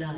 blood.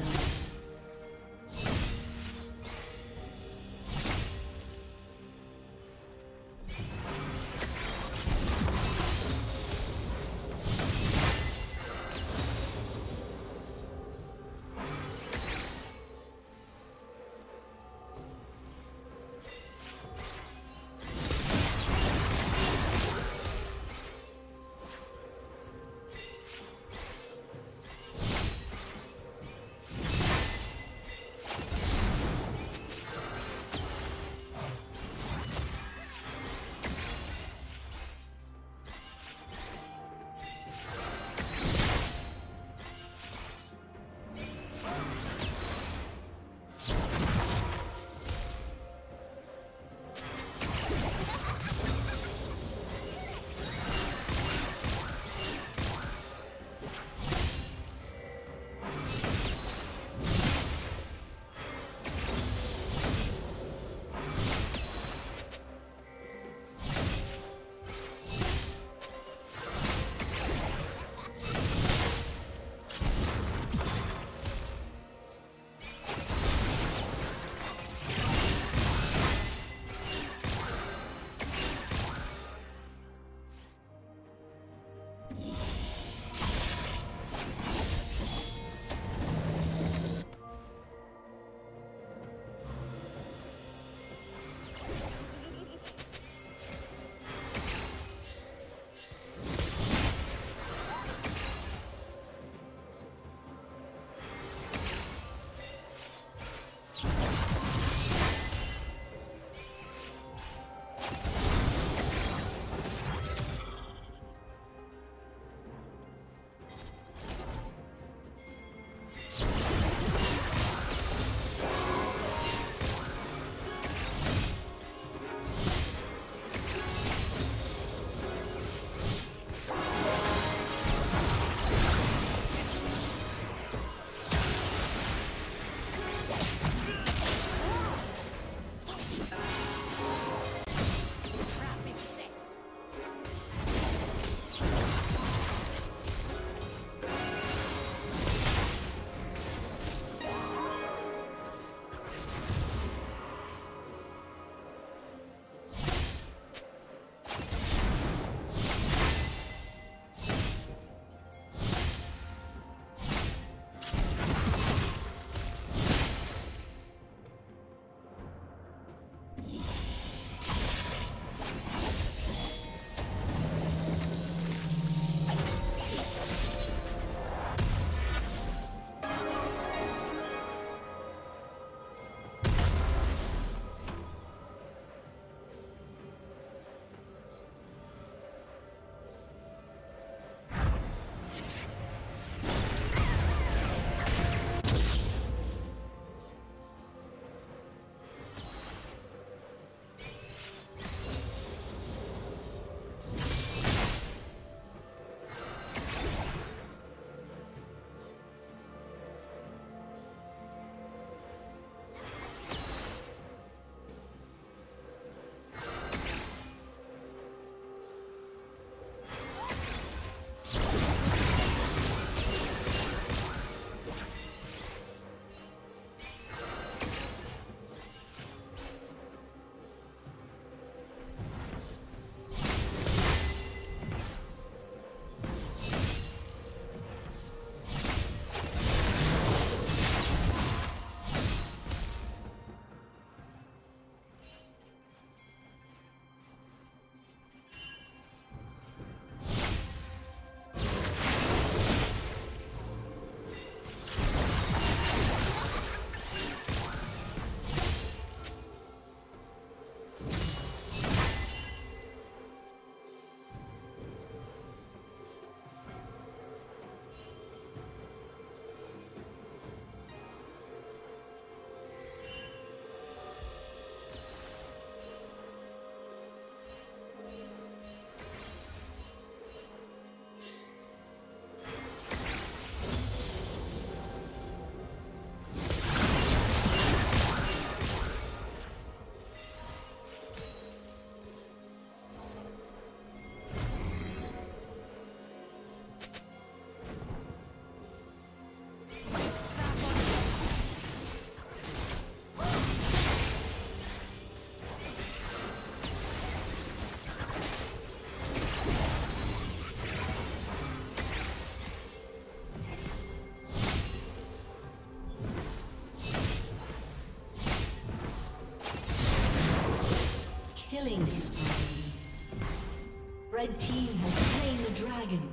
Red team has slain the dragon.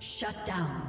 Shut down.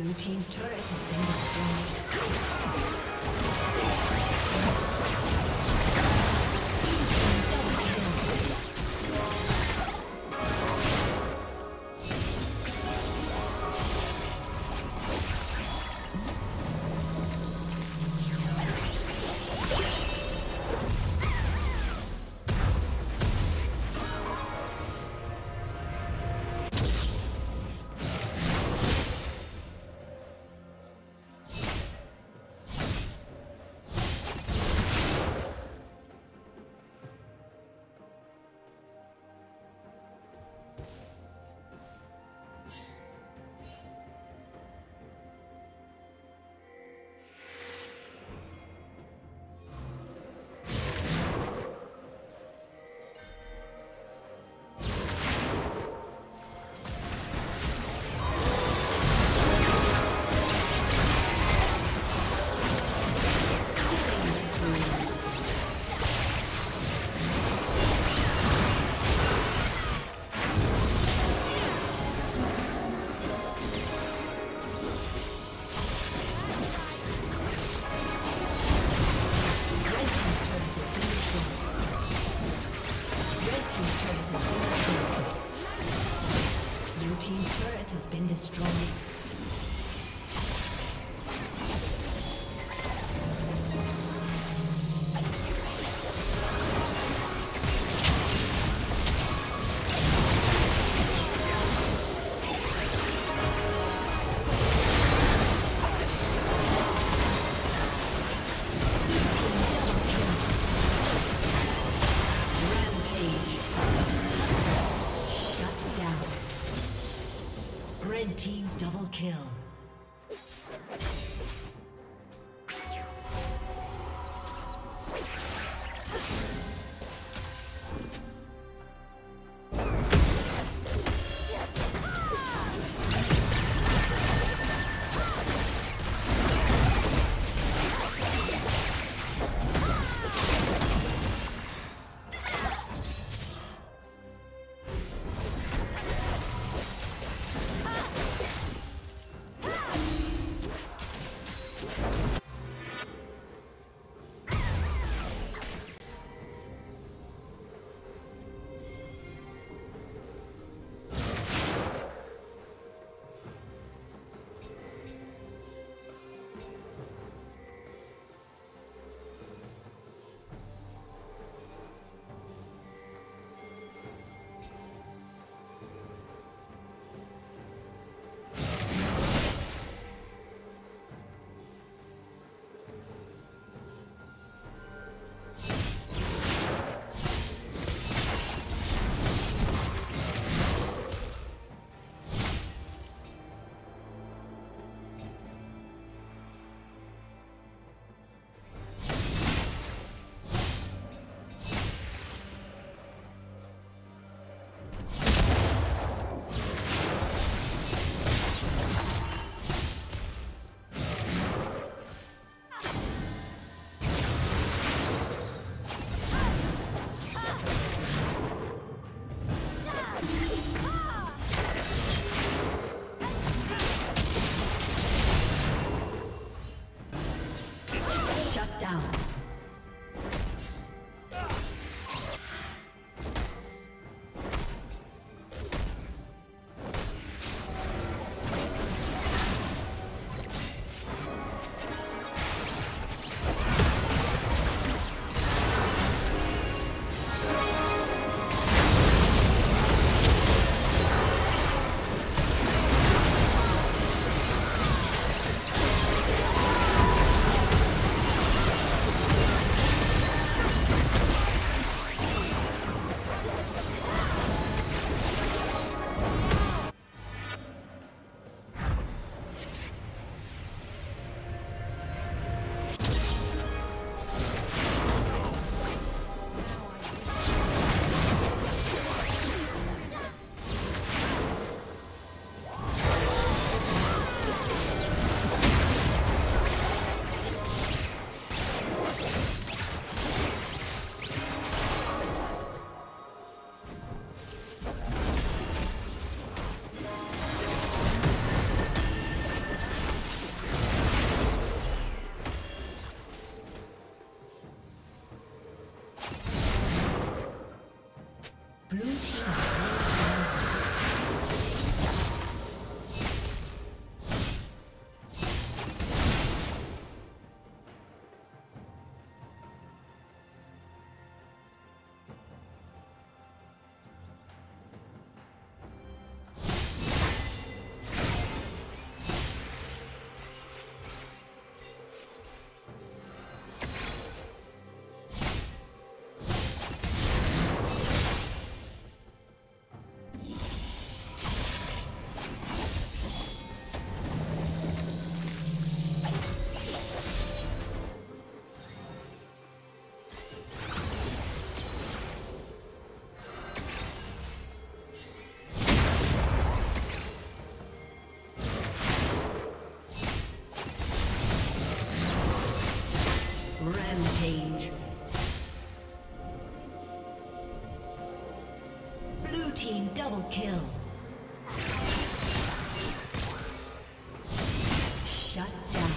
Blue team's turret has been kill. Double kill. Shut down.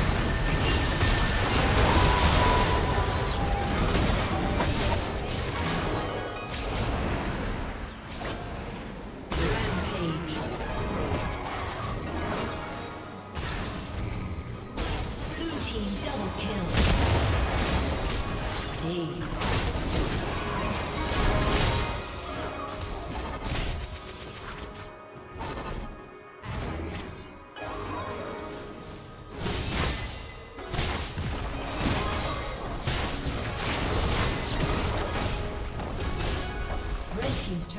Red team's turret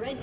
Red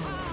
destroyed.